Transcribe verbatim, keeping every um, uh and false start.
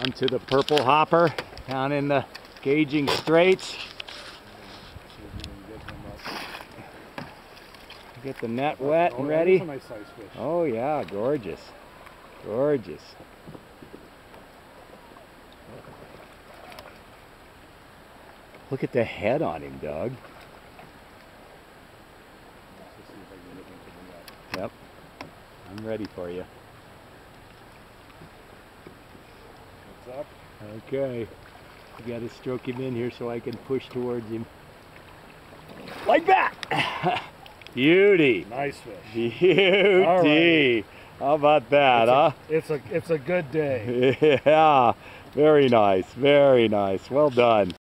onto the purple hopper down in the Gauging Straits. Get the net wet and ready. Oh yeah, gorgeous, gorgeous. Look at the head on him, Doug. Yep, I'm ready for you. Okay, you gotta stroke him in here so I can push towards him. Like that! Beauty. Nice fish. Beauty. Right. How about that, huh? It's a, it's a good day. Yeah, very nice, very nice. Well done.